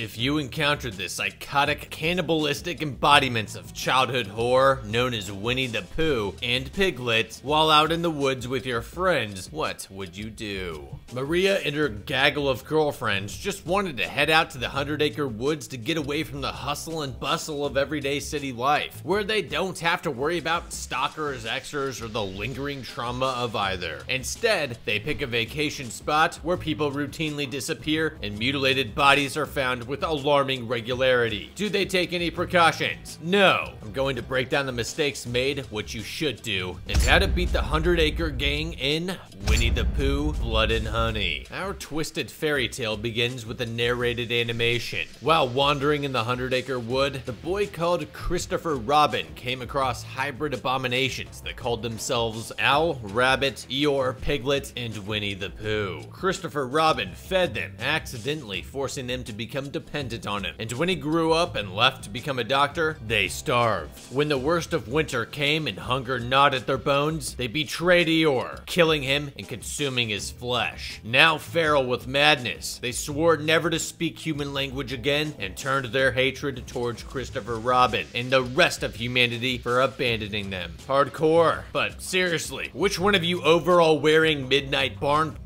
If you encountered the psychotic, cannibalistic embodiments of childhood horror known as Winnie the Pooh and Piglet while out in the woods with your friends, what would you do? Maria and her gaggle of girlfriends just wanted to head out to the 100 Acre Woods to get away from the hustle and bustle of everyday city life, where they don't have to worry about stalkers, exes, or the lingering trauma of either. Instead, they pick a vacation spot where people routinely disappear and mutilated bodies are found with alarming regularity. Do they take any precautions? No. I'm going to break down the mistakes made, what you should do, and how to beat the 100 Acre Gang in Winnie the Pooh, Blood and Honey. Our twisted fairy tale begins with a narrated animation. While wandering in the 100 Acre Wood, the boy called Christopher Robin came across hybrid abominations that called themselves Owl, Rabbit, Eeyore, Piglet, and Winnie the Pooh. Christopher Robin fed them, accidentally forcing them to become dependent on him, and when he grew up and left to become a doctor, they starved. When the worst of winter came and hunger gnawed at their bones, they betrayed Eeyore, killing him and consuming his flesh. Now feral with madness, they swore never to speak human language again and turned their hatred towards Christopher Robin and the rest of humanity for abandoning them. Hardcore. But seriously, which one of you overall wearing midnight barn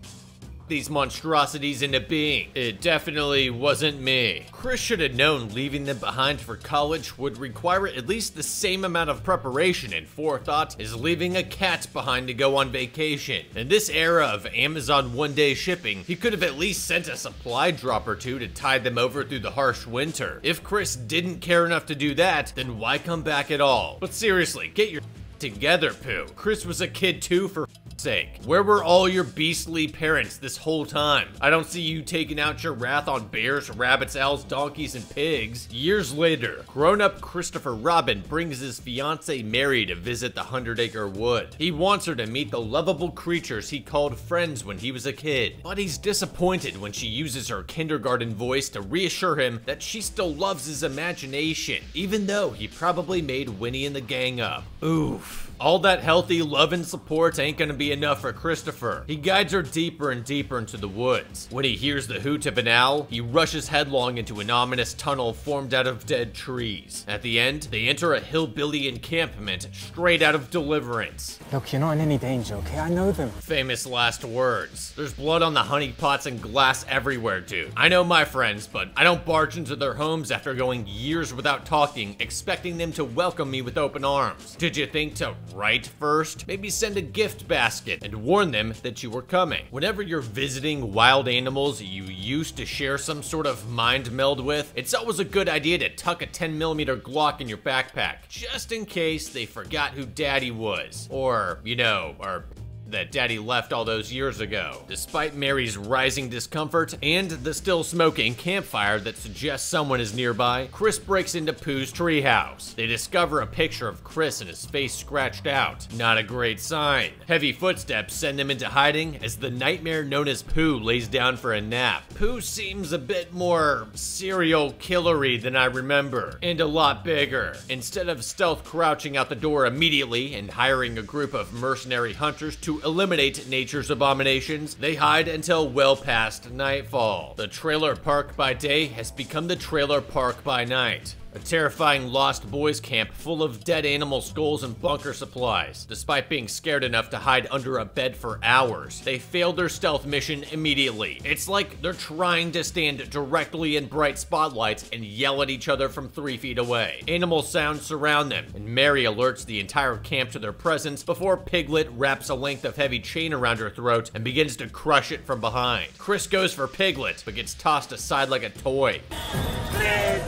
these monstrosities into being? It definitely wasn't me. Chris should have known leaving them behind for college would require at least the same amount of preparation and forethought as leaving a cat behind to go on vacation. In this era of Amazon one-day shipping, he could have at least sent a supply drop or two to tide them over through the harsh winter. If Chris didn't care enough to do that, then why come back at all? But seriously, get your together, Pooh. Chris was a kid too, for sake. Where were all your beastly parents this whole time? I don't see you taking out your wrath on bears, rabbits, owls, donkeys, and pigs. Years later, grown-up Christopher Robin brings his fiancée Mary to visit the 100 Acre Wood. He wants her to meet the lovable creatures he called friends when he was a kid, but he's disappointed when she uses her kindergarten voice to reassure him that she still loves his imagination, even though he probably made Winnie and the gang up. Oof. All that healthy love and support ain't gonna be enough for Christopher. He guides her deeper and deeper into the woods. When he hears the hoot of an owl, he rushes headlong into an ominous tunnel formed out of dead trees. At the end, they enter a hillbilly encampment straight out of Deliverance. Look, you're not in any danger, okay? I know them. Famous last words. There's blood on the honey pots and glass everywhere, dude. I know my friends, but I don't barge into their homes after going years without talking, expecting them to welcome me with open arms. Did you think to right first? Maybe send a gift basket and warn them that you were coming. Whenever you're visiting wild animals you used to share some sort of mind meld with, it's always a good idea to tuck a 10mm Glock in your backpack, just in case they forgot who daddy was. Or, you know, or that daddy left all those years ago. Despite Mary's rising discomfort and the still smoking campfire that suggests someone is nearby, Chris breaks into Pooh's treehouse. They discover a picture of Chris and his face scratched out. Not a great sign. Heavy footsteps send him into hiding as the nightmare known as Pooh lays down for a nap. Pooh seems a bit more serial killery than I remember, and a lot bigger. Instead of stealth crouching out the door immediately and hiring a group of mercenary hunters to eliminate nature's abominations, they hide until well past nightfall. The trailer park by day has become the trailer park by night. A terrifying Lost Boys camp full of dead animal skulls and bunker supplies. Despite being scared enough to hide under a bed for hours, they failed their stealth mission immediately. It's like they're trying to stand directly in bright spotlights and yell at each other from 3 feet away. Animal sounds surround them, and Mary alerts the entire camp to their presence before Piglet wraps a length of heavy chain around her throat and begins to crush it from behind. Chris goes for Piglet, but gets tossed aside like a toy. Please,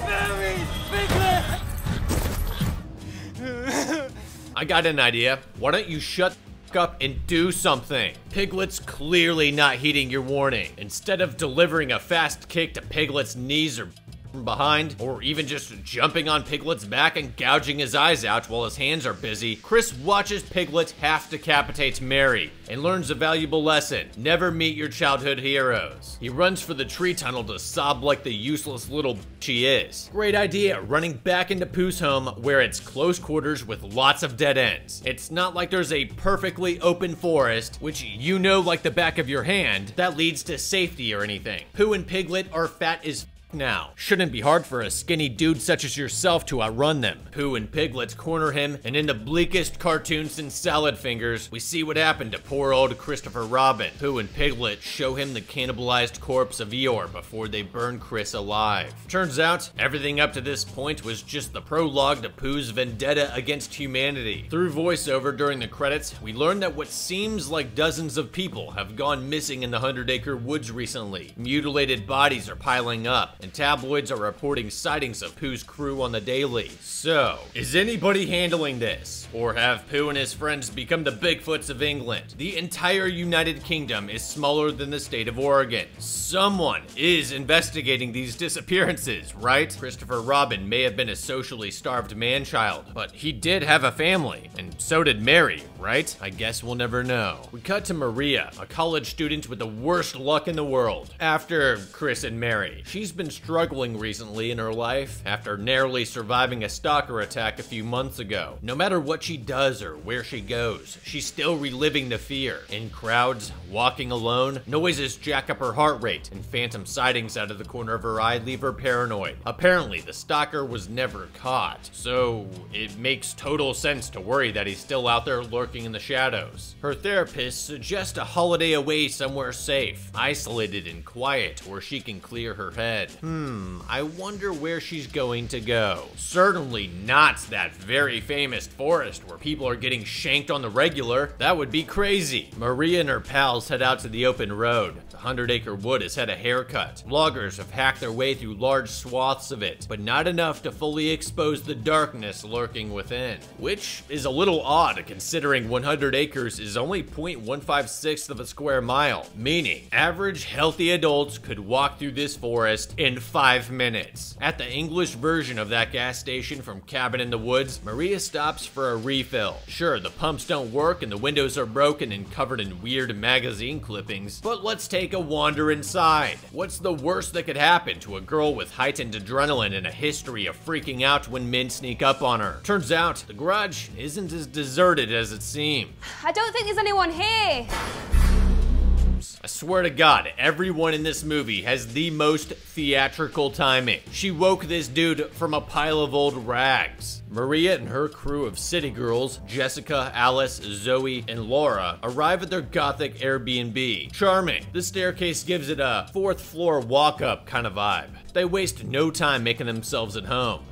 Mary! I got an idea. Why don't you shut up and do something? Piglet's clearly not heeding your warning. Instead of delivering a fast kick to Piglet's knees or from behind, or even just jumping on Piglet's back and gouging his eyes out while his hands are busy, Chris watches Piglet half decapitate Mary and learns a valuable lesson. Never meet your childhood heroes. He runs for the tree tunnel to sob like the useless little bitch he is. Great idea, running back into Pooh's home where it's close quarters with lots of dead ends. It's not like there's a perfectly open forest, which you know like the back of your hand, that leads to safety or anything. Pooh and Piglet are fat as now. Shouldn't be hard for a skinny dude such as yourself to outrun them. Pooh and Piglets corner him, and in the bleakest cartoon since Salad Fingers, we see what happened to poor old Christopher Robin. Pooh and Piglet show him the cannibalized corpse of Eeyore before they burn Chris alive. Turns out, everything up to this point was just the prologue to Pooh's vendetta against humanity. Through voiceover during the credits, we learn that what seems like dozens of people have gone missing in the 100 Acre Woods recently. Mutilated bodies are piling up, and tabloids are reporting sightings of Pooh's crew on the daily. So, is anybody handling this? Or have Pooh and his friends become the Bigfoots of England? The entire United Kingdom is smaller than the state of Oregon. Someone is investigating these disappearances, right? Christopher Robin may have been a socially starved man-child, but he did have a family, and so did Mary, right? I guess we'll never know. We cut to Maria, a college student with the worst luck in the world. After Chris and Mary, she's been struggling recently in her life after narrowly surviving a stalker attack a few months ago. No matter what she does or where she goes, she's still reliving the fear. In crowds, walking alone, noises jack up her heart rate, and phantom sightings out of the corner of her eye leave her paranoid. Apparently, the stalker was never caught, so it makes total sense to worry that he's still out there lurking in the shadows. Her therapist suggests a holiday away somewhere safe, isolated and quiet, where she can clear her head. I wonder where she's going to go. Certainly not that very famous forest where people are getting shanked on the regular. That would be crazy. Maria and her pals head out to the open road. The 100 Acre Wood has had a haircut. Loggers have hacked their way through large swaths of it, but not enough to fully expose the darkness lurking within, which is a little odd considering 100 acres is only 0.156 of a square mile, meaning average healthy adults could walk through this forest in 5 minutes. At the English version of that gas station from Cabin in the Woods, Maria stops for a refill. Sure, the pumps don't work and the windows are broken and covered in weird magazine clippings, but let's take a wander inside. What's the worst that could happen to a girl with heightened adrenaline and a history of freaking out when men sneak up on her? Turns out, the garage isn't as deserted as it seemed. I don't think there's anyone here. I swear to God, everyone in this movie has the most theatrical timing. She woke this dude from a pile of old rags. Maria and her crew of city girls, Jessica, Alice, Zoe, and Laura, arrive at their gothic Airbnb. Charming. The staircase gives it a fourth floor walk-up kind of vibe. They waste no time making themselves at home.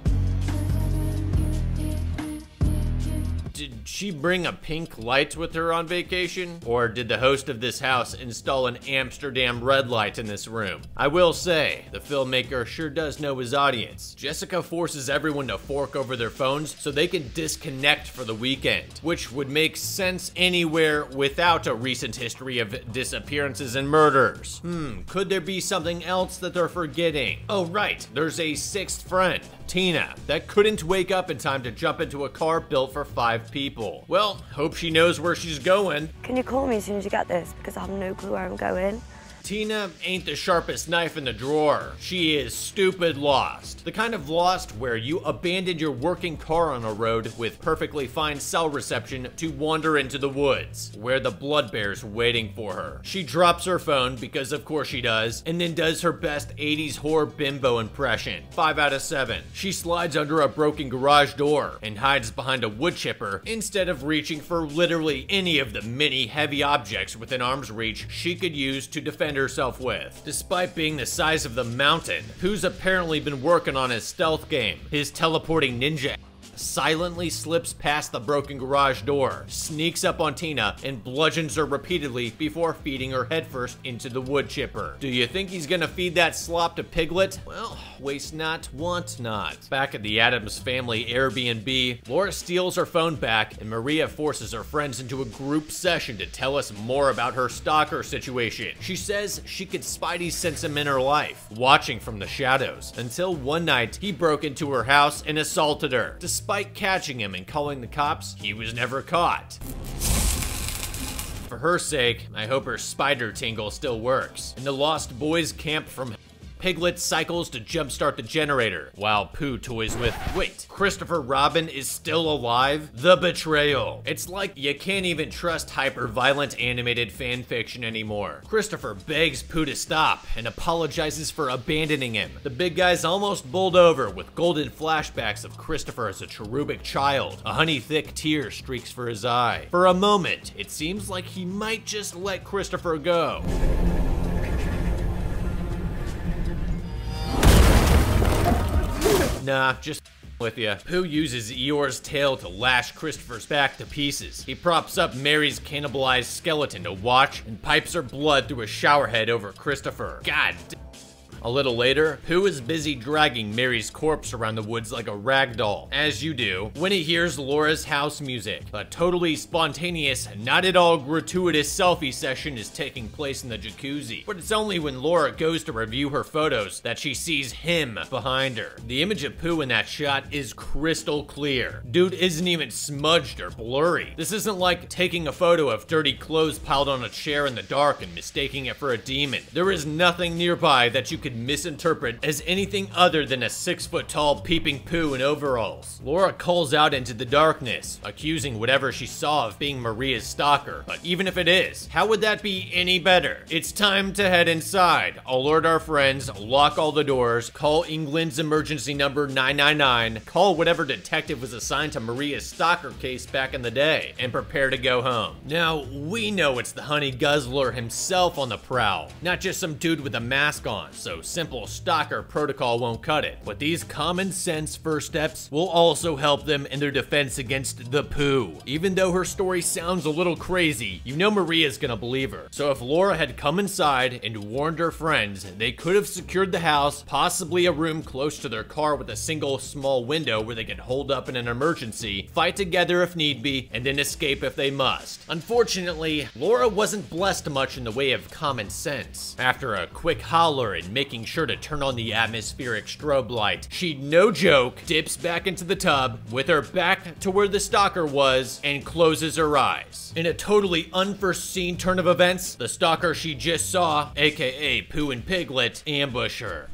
Did she bring a pink light with her on vacation? Or did the host of this house install an Amsterdam red light in this room? I will say, the filmmaker sure does know his audience. Jessica forces everyone to fork over their phones so they can disconnect for the weekend, which would make sense anywhere without a recent history of disappearances and murders. Could there be something else that they're forgetting? Oh right, there's a sixth friend, Tina, that couldn't wake up in time to jump into a car built for 5 people. Well, hope she knows where she's going. Can you call me as soon as you get this? Because I have no clue where I'm going. Tina ain't the sharpest knife in the drawer. She is stupid lost. The kind of lost where you abandoned your working car on a road with perfectly fine cell reception to wander into the woods, where the blood bear's waiting for her. She drops her phone, because of course she does, and then does her best 80s horror bimbo impression. 5 out of 7. She slides under a broken garage door and hides behind a wood chipper instead of reaching for literally any of the many heavy objects within arm's reach she could use to defend herself with. Despite being the size of the mountain, Pooh's apparently been working on his stealth game. His teleporting ninja silently slips past the broken garage door, sneaks up on Tina, and bludgeons her repeatedly before feeding her headfirst into the wood chipper. Do you think he's gonna feed that slop to Piglet? Well, waste not, want not. Back at the Addams Family Airbnb, Laura steals her phone back, and Maria forces her friends into a group session to tell us more about her stalker situation. She says she could spidey sense him in her life, watching from the shadows, until one night he broke into her house and assaulted her. Despite catching him and calling the cops, he was never caught. For her sake, I hope her spider tingle still works. In the Lost Boys camp from Piglet cycles to jumpstart the generator, while Pooh toys with, wait, Christopher Robin is still alive? The betrayal. It's like you can't even trust hyper-violent animated fanfiction anymore. Christopher begs Pooh to stop and apologizes for abandoning him. The big guy's almost bowled over with golden flashbacks of Christopher as a cherubic child. A honey-thick tear streaks for his eye. For a moment, it seems like he might just let Christopher go. Nah, just with ya. Pooh uses Eeyore's tail to lash Christopher's back to pieces. He props up Mary's cannibalized skeleton to watch and pipes her blood through a showerhead over Christopher. God damn. A little later, Pooh is busy dragging Mary's corpse around the woods like a rag doll, as you do, when he hears Laura's house music. A totally spontaneous, not at all gratuitous selfie session is taking place in the jacuzzi, but it's only when Laura goes to review her photos that she sees him behind her. The image of Pooh in that shot is crystal clear. Dude isn't even smudged or blurry. This isn't like taking a photo of dirty clothes piled on a chair in the dark and mistaking it for a demon. There is nothing nearby that you could misinterpret as anything other than a 6-foot-tall peeping Pooh in overalls. Laura calls out into the darkness, accusing whatever she saw of being Maria's stalker. But even if it is, how would that be any better? It's time to head inside, alert our friends, lock all the doors, call England's emergency number 999, call whatever detective was assigned to Maria's stalker case back in the day, and prepare to go home. Now, we know it's the honey guzzler himself on the prowl, not just some dude with a mask on, so simple stalker protocol won't cut it, but these common sense first steps will also help them in their defense against the Pooh. Even though her story sounds a little crazy, you know Maria's gonna believe her. So if Laura had come inside and warned her friends, they could have secured the house, possibly a room close to their car with a single small window where they could hold up in an emergency, fight together if need be, and then escape if they must. Unfortunately, Laura wasn't blessed much in the way of common sense. After a quick holler and making sure to turn on the atmospheric strobe light, she, no joke, dips back into the tub with her back to where the stalker was and closes her eyes. In a totally unforeseen turn of events, the stalker she just saw, aka Pooh and Piglet, ambush her.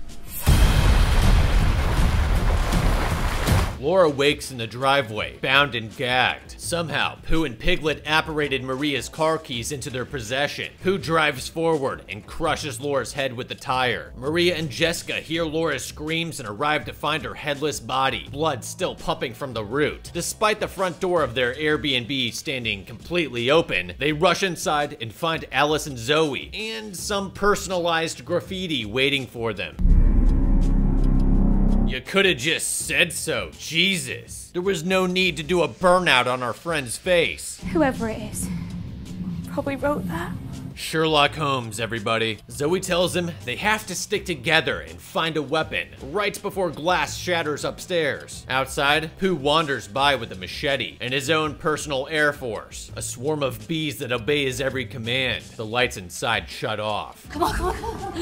Laura wakes in the driveway, bound and gagged. Somehow, Pooh and Piglet apparated Maria's car keys into their possession. Pooh drives forward and crushes Laura's head with the tire. Maria and Jessica hear Laura's screams and arrive to find her headless body, blood still pumping from the root. Despite the front door of their Airbnb standing completely open, they rush inside and find Alice and Zoe, and some personalized graffiti waiting for them. You could've just said so, Jesus. There was no need to do a burnout on our friend's face. Whoever it is, probably wrote that. Sherlock Holmes, everybody. Zoe tells him they have to stick together and find a weapon right before glass shatters upstairs. Outside, Pooh wanders by with a machete and his own personal air force, a swarm of bees that obey his every command. The lights inside shut off. Come on, come on, come on.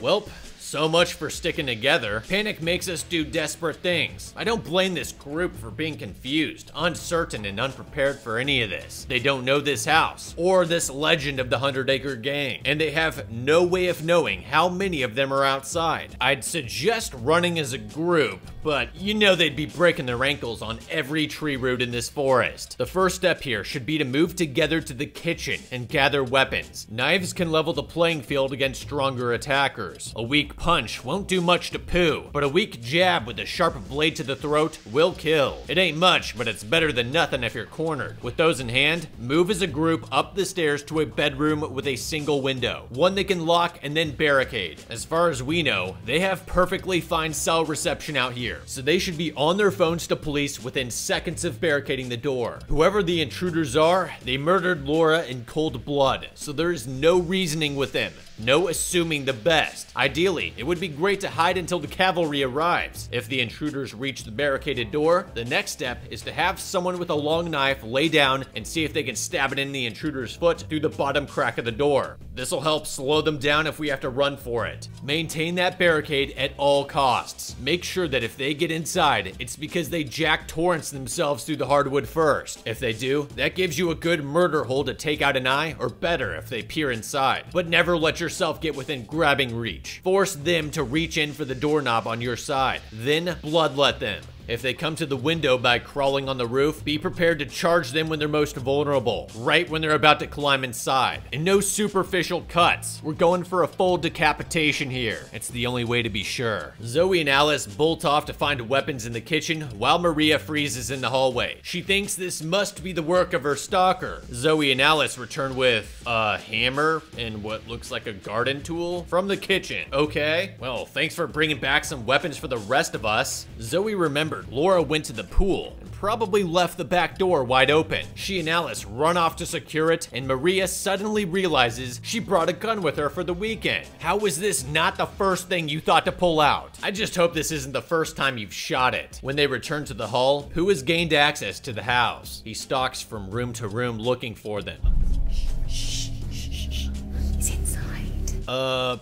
Welp. So much for sticking together. Panic makes us do desperate things. I don't blame this group for being confused, uncertain, and unprepared for any of this. They don't know this house, or this legend of the 100 Acre Gang, and they have no way of knowing how many of them are outside. I'd suggest running as a group, but you know they'd be breaking their ankles on every tree root in this forest. The first step here should be to move together to the kitchen and gather weapons. Knives can level the playing field against stronger attackers. A weak punch won't do much to Pooh, but a weak jab with a sharp blade to the throat will kill. It ain't much, but it's better than nothing if you're cornered. With those in hand, move as a group up the stairs to a bedroom with a single window, one they can lock and then barricade. As far as we know, they have perfectly fine cell reception out here, so they should be on their phones to police within seconds of barricading the door. Whoever the intruders are, they murdered Laura in cold blood, so there is no reasoning with them, no assuming the best. Ideally, it would be great to hide until the cavalry arrives. If the intruders reach the barricaded door, the next step is to have someone with a long knife lay down and see if they can stab it in the intruder's foot through the bottom crack of the door. This'll help slow them down if we have to run for it. Maintain that barricade at all costs. Make sure that if they get inside, it's because they jack torrents themselves through the hardwood first. If they do, that gives you a good murder hole to take out an eye, or better if they peer inside. But never let yourself get within grabbing reach. Force them to reach in for the doorknob on your side. Then bloodlet them. If they come to the window by crawling on the roof, be prepared to charge them when they're most vulnerable, right when they're about to climb inside. And no superficial cuts. We're going for a full decapitation here. It's the only way to be sure. Zoe and Alice bolt off to find weapons in the kitchen while Maria freezes in the hallway. She thinks this must be the work of her stalker. Zoe and Alice return with a hammer and what looks like a garden tool from the kitchen. Okay, well, thanks for bringing back some weapons for the rest of us. Zoe remembers Laura went to the pool and probably left the back door wide open. She and Alice run off to secure it, and Maria suddenly realizes she brought a gun with her for the weekend. How is this not the first thing you thought to pull out? I just hope this isn't the first time you've shot it. When they return to the hall, Pooh has gained access to the house. He stalks from room to room looking for them.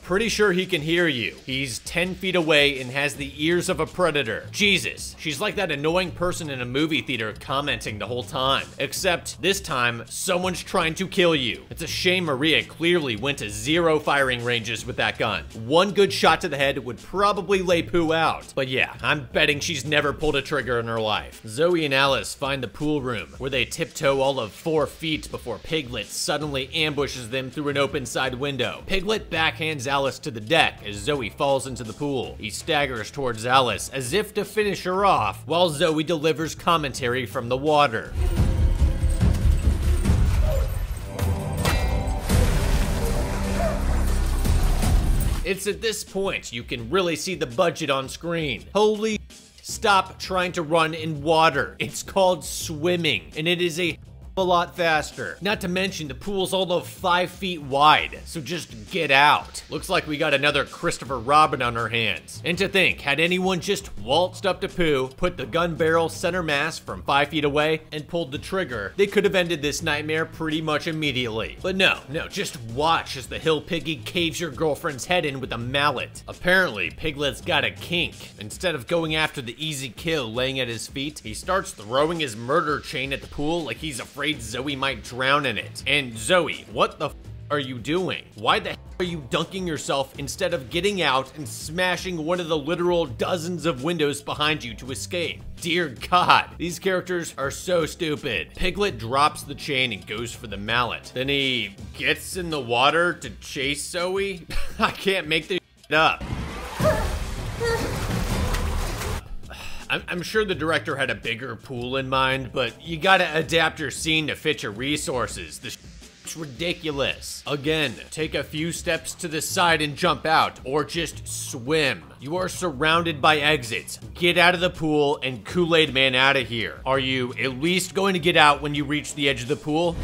Pretty sure he can hear you. He's 10 feet away and has the ears of a predator. Jesus, she's like that annoying person in a movie theater commenting the whole time. Except this time, someone's trying to kill you. It's a shame Maria clearly went to zero firing ranges with that gun. One good shot to the head would probably lay Pooh out. But yeah, I'm betting she's never pulled a trigger in her life. Zoe and Alice find the pool room, where they tiptoe all of 4 feet before Piglet suddenly ambushes them through an open side window. Piglet backhands Alice to the deck as Zoe falls into the pool. He staggers towards Alice as if to finish her off, while Zoe delivers commentary from the water. It's at this point you can really see the budget on screen. Holy stop trying to run in water. It's called swimming, and it is a lot faster. Not to mention the pool's all of 5 feet wide, so just get out. Looks like we got another Christopher Robin on our hands. And to think, had anyone just waltzed up to Pooh, put the gun barrel center mass from 5 feet away, and pulled the trigger, they could have ended this nightmare pretty much immediately. But no, just watch as the hill piggy caves your girlfriend's head in with a mallet. Apparently, Piglet's got a kink. Instead of going after the easy kill laying at his feet, he starts throwing his murder chain at the pool like he's afraid Zoe might drown in it. And Zoe, what the f are you doing? Why the f are you dunking yourself instead of getting out and smashing one of the literal dozens of windows behind you to escape? Dear God, these characters are so stupid. Piglet drops the chain and goes for the mallet. Then he gets in the water to chase Zoe? I can't make this up. I'm sure the director had a bigger pool in mind, but you gotta adapt your scene to fit your resources. This is ridiculous. Again, take a few steps to the side and jump out, or just swim. You are surrounded by exits. Get out of the pool and Kool-Aid Man out of here. Are you at least going to get out when you reach the edge of the pool?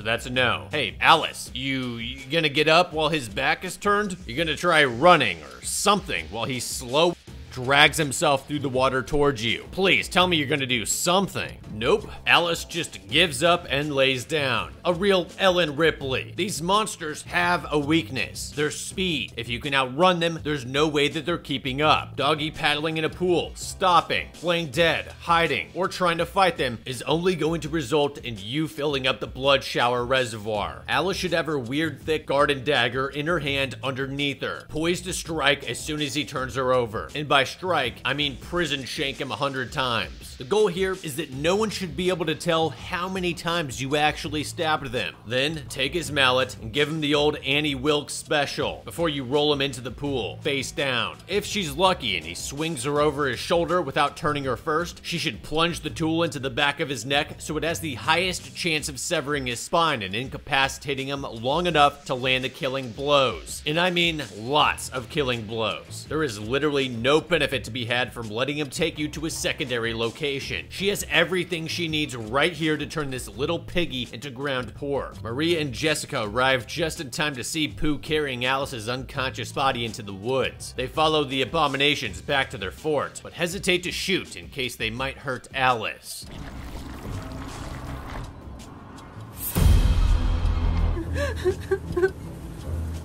That's a no. Hey, Alice, you gonna get up while his back is turned? You're gonna try running or something while he slow drags himself through the water towards you. Please tell me you're gonna do something. Nope. Alice just gives up and lays down. A real Ellen Ripley. These monsters have a weakness. Their speed. If you can outrun them, there's no way that they're keeping up. Doggy paddling in a pool, stopping, playing dead, hiding, or trying to fight them is only going to result in you filling up the blood shower reservoir. Alice should have her weird thick garden dagger in her hand underneath her, poised to strike as soon as he turns her over. And by strike, I mean prison shank him 100 times. The goal here is that no one should be able to tell how many times you actually stabbed them. Then take his mallet and give him the old Annie Wilkes special before you roll him into the pool, face down. If she's lucky and he swings her over his shoulder without turning her first, she should plunge the tool into the back of his neck so it has the highest chance of severing his spine and incapacitating him long enough to land the killing blows. And I mean lots of killing blows. There is literally no benefit to be had from letting him take you to a secondary location. She has everything she needs right here to turn this little piggy into ground pork. Maria and Jessica arrive just in time to see Pooh carrying Alice's unconscious body into the woods. They follow the abominations back to their fort, but hesitate to shoot in case they might hurt Alice.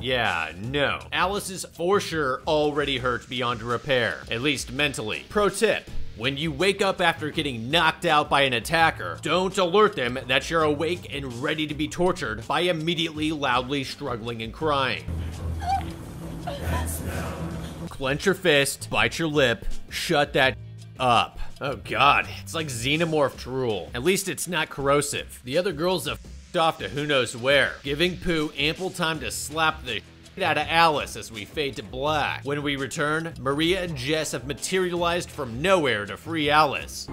Yeah, no. Alice is for sure already hurt beyond repair, at least mentally. Pro tip. When you wake up after getting knocked out by an attacker, don't alert them that you're awake and ready to be tortured by immediately loudly struggling and crying. Clench your fist, bite your lip, shut that up. Oh god, it's like xenomorph drool. At least it's not corrosive. The other girls have f***ed off to who knows where, giving Pooh ample time to slap the shit out of Alice as we fade to black. When we return, Maria and Jess have materialized from nowhere to free Alice.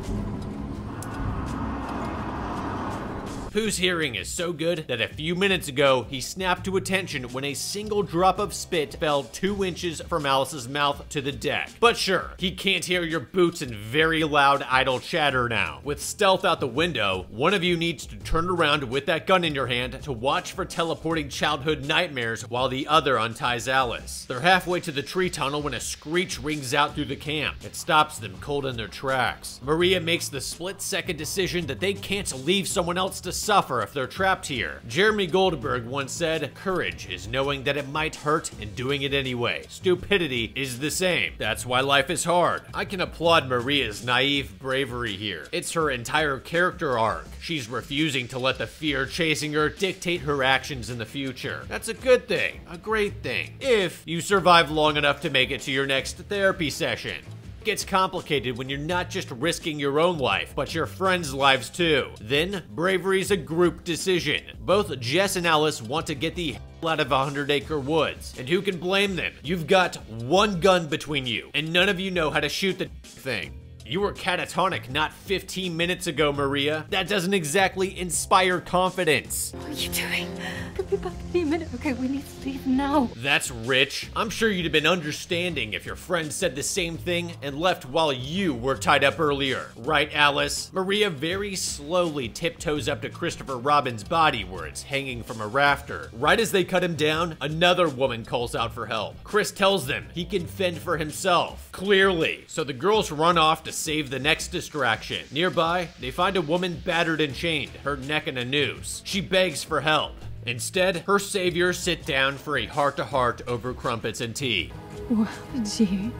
Pooh's hearing is so good that a few minutes ago, he snapped to attention when a single drop of spit fell 2 inches from Alice's mouth to the deck. But sure, he can't hear your boots and very loud idle chatter now. With stealth out the window, one of you needs to turn around with that gun in your hand to watch for teleporting childhood nightmares while the other unties Alice. They're halfway to the tree tunnel when a screech rings out through the camp. It stops them cold in their tracks. Maria makes the split-second decision that they can't leave someone else to suffer if they're trapped here. Jeremy Goldberg once said, "Courage is knowing that it might hurt and doing it anyway. Stupidity is the same. That's why life is hard." I can applaud Maria's naive bravery here. It's her entire character arc. She's refusing to let the fear chasing her dictate her actions in the future. That's a good thing, a great thing, if you survive long enough to make it to your next therapy session. It gets complicated when you're not just risking your own life, but your friends' lives too. Then, bravery's a group decision. Both Jess and Alice want to get the hell out of 100 Acre Woods, and who can blame them? You've got one gun between you, and none of you know how to shoot the thing. You were catatonic not 15 minutes ago, Maria. That doesn't exactly inspire confidence. What are you doing? Could be back in a minute. Okay, we need to leave now. That's rich. I'm sure you'd have been understanding if your friend said the same thing and left while you were tied up earlier. Right, Alice? Maria very slowly tiptoes up to Christopher Robin's body where it's hanging from a rafter. Right as they cut him down, another woman calls out for help. Chris tells them he can fend for himself. Clearly. So the girls run off to save the next distraction. Nearby, they find a woman battered and chained, her neck in a noose. She begs for help. Instead, her saviors sit down for a heart-to-heart over crumpets and tea. What did you?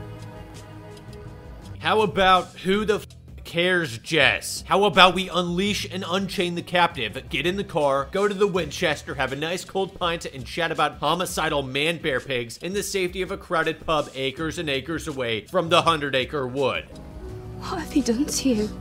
How about who the f cares, Jess? How about we unleash and unchain the captive, get in the car, go to the Winchester, have a nice cold pint, and chat about homicidal man-bear pigs in the safety of a crowded pub acres and acres away from the 100 Acre Wood. What have they done to you?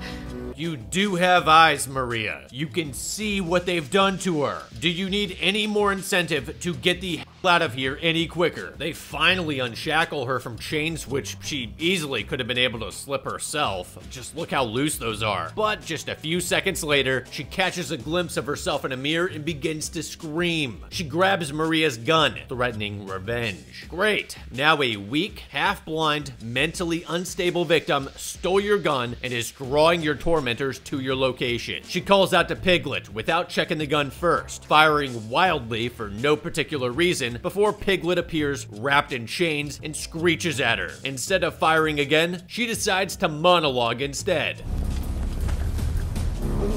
You do have eyes, Maria. You can see what they've done to her. Do you need any more incentive to get the hell out of here any quicker? They finally unshackle her from chains, which she easily could have been able to slip herself. Just look how loose those are. But just a few seconds later, she catches a glimpse of herself in a mirror and begins to scream. She grabs Maria's gun, threatening revenge. Great. Now a weak, half-blind, mentally unstable victim stole your gun and is drawing your torment to your location. She calls out to Piglet without checking the gun first, firing wildly for no particular reason before Piglet appears wrapped in chains and screeches at her. Instead of firing again, she decides to monologue instead.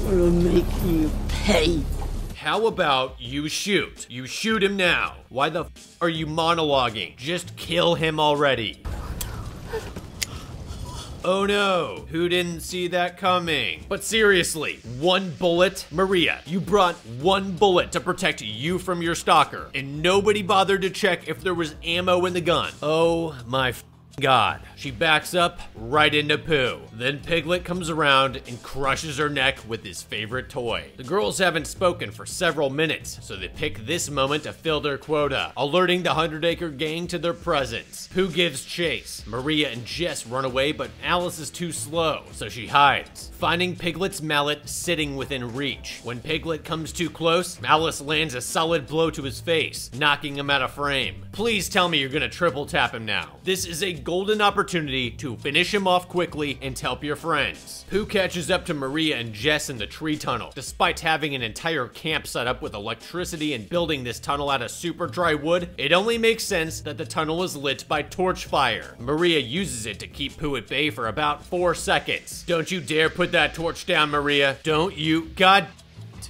"We'll make you pay." How about you shoot? You shoot him now. Why the f are you monologuing? Just kill him already. Oh no, who didn't see that coming? But seriously, one bullet? Maria, you brought one bullet to protect you from your stalker, and nobody bothered to check if there was ammo in the gun. Oh my god. She backs up right into Pooh. Then Piglet comes around and crushes her neck with his favorite toy. The girls haven't spoken for several minutes, so they pick this moment to fill their quota, alerting the 100 Acre Gang to their presence. Pooh gives chase. Maria and Jess run away, but Alice is too slow, so she hides, finding Piglet's mallet sitting within reach. When Piglet comes too close, Alice lands a solid blow to his face, knocking him out of frame. Please tell me you're gonna triple tap him now. This is a golden opportunity to finish him off quickly and help your friends. Pooh catches up to Maria and Jess in the tree tunnel. Despite having an entire camp set up with electricity and building this tunnel out of super dry wood, it only makes sense that the tunnel is lit by torch fire. Maria uses it to keep Pooh at bay for about 4 seconds. Don't you dare put that torch down, Maria. Don't you? God.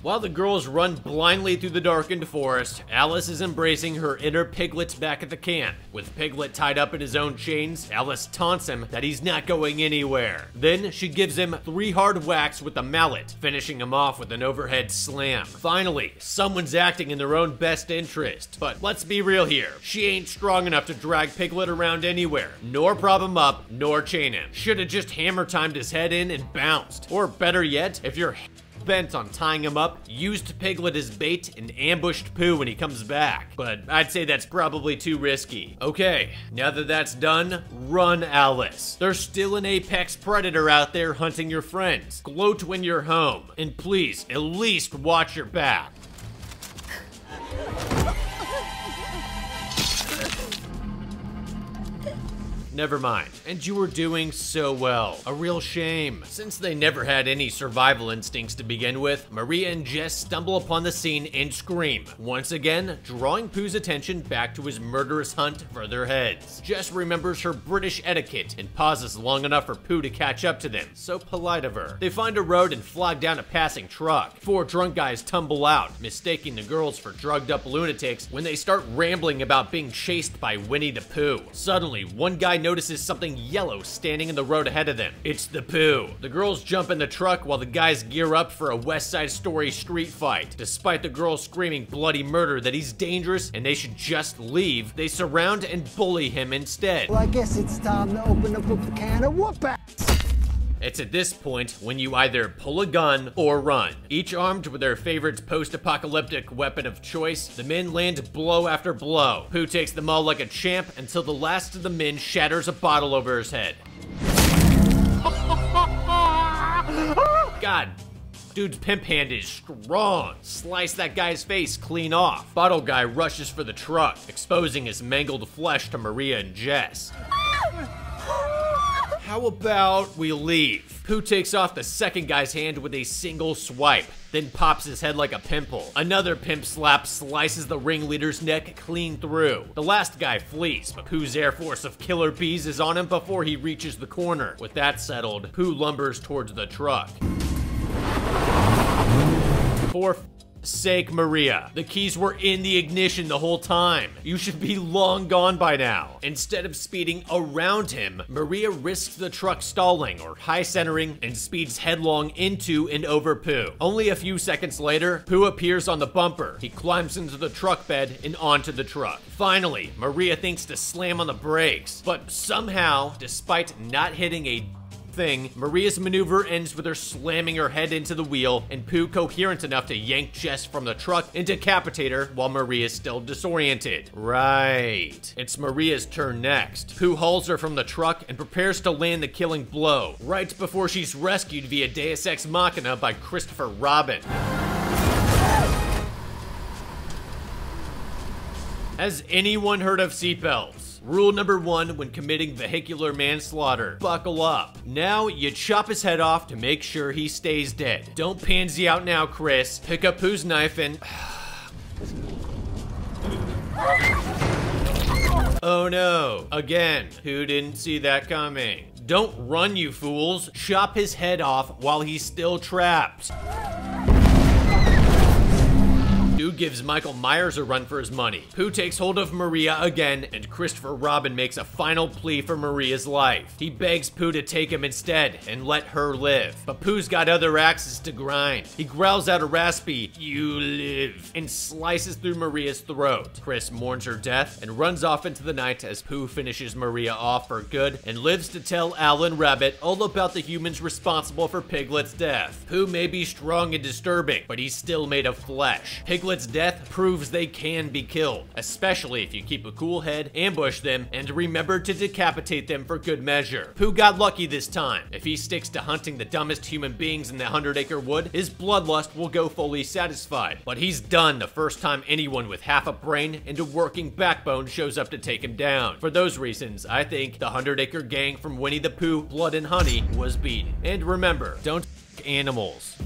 While the girls run blindly through the darkened forest, Alice is embracing her inner Piglet back at the camp. With Piglet tied up in his own chains, Alice taunts him that he's not going anywhere. Then she gives him 3 hard whacks with a mallet, finishing him off with an overhead slam. Finally, someone's acting in their own best interest, but let's be real here. She ain't strong enough to drag Piglet around anywhere, nor prop him up, nor chain him. Should've just hammer-timed his head in and bounced. Or better yet, if you're bent on tying him up, used Piglet as bait and ambushed Pooh when he comes back. But I'd say that's probably too risky. Okay, now that that's done, run, Alice. There's still an apex predator out there hunting your friends. Gloat when you're home, and please, at least watch your back. Never mind. And you were doing so well. A real shame. Since they never had any survival instincts to begin with, Maria and Jess stumble upon the scene and scream, once again drawing Pooh's attention back to his murderous hunt for their heads. Jess remembers her British etiquette and pauses long enough for Pooh to catch up to them. So polite of her. They find a road and flag down a passing truck. 4 drunk guys tumble out, mistaking the girls for drugged-up lunatics when they start rambling about being chased by Winnie the Pooh. Suddenly, one guy notices something yellow standing in the road ahead of them. It's the Pooh. The girls jump in the truck while the guys gear up for a West Side Story street fight. Despite the girls screaming bloody murder that he's dangerous and they should just leave, they surround and bully him instead. Well, I guess it's time to open up a can of whoop-ass. It's at this point when you either pull a gun or run. Each armed with their favorite's post-apocalyptic weapon of choice, the men land blow after blow. Pooh takes them all like a champ until the last of the men shatters a bottle over his head. God. Dude's pimp hand is strong. Slice that guy's face clean off. Bottle guy rushes for the truck, exposing his mangled flesh to Maria and Jess. How about we leave? Pooh takes off the second guy's hand with a single swipe, then pops his head like a pimple. Another pimp slap slices the ringleader's neck clean through. The last guy flees, but Pooh's air force of killer bees is on him before he reaches the corner. With that settled, Pooh lumbers towards the truck. For sake, Maria. The keys were in the ignition the whole time. You should be long gone by now. Instead of speeding around him, Maria risks the truck stalling or high centering and speeds headlong into and over Pooh. Only a few seconds later, Pooh appears on the bumper. He climbs into the truck bed and onto the truck. Finally, Maria thinks to slam on the brakes, but somehow, despite not hitting a thing, Maria's maneuver ends with her slamming her head into the wheel and Pooh coherent enough to yank Jess from the truck and decapitate her while Maria's still disoriented. Right. It's Maria's turn next. Pooh hauls her from the truck and prepares to land the killing blow right before she's rescued via Deus Ex Machina by Christopher Robin. Has anyone heard of seatbelts? Rule number 1 when committing vehicular manslaughter, buckle up. Now you chop his head off to make sure he stays dead. Don't pansy out now, Chris. Pick up Pooh's knife and... Oh no, again, who didn't see that coming? Don't run, you fools. Chop his head off while he's still trapped. Pooh gives Michael Myers a run for his money. Pooh takes hold of Maria again, and Christopher Robin makes a final plea for Maria's life. He begs Pooh to take him instead and let her live. But Pooh's got other axes to grind. He growls out a raspy, "You live," and slices through Maria's throat. Chris mourns her death and runs off into the night as Pooh finishes Maria off for good and lives to tell Owl and Rabbit all about the humans responsible for Piglet's death. Pooh may be strong and disturbing, but he's still made of flesh. Piglet's death proves they can be killed, especially if you keep a cool head, ambush them, and remember to decapitate them for good measure. Pooh got lucky this time. If he sticks to hunting the dumbest human beings in the 100 Acre Wood, his bloodlust will go fully satisfied. But he's done the first time anyone with half a brain and a working backbone shows up to take him down. For those reasons, I think the 100 Acre Gang from Winnie the Pooh, Blood and Honey was beaten. And remember, don't f*** animals.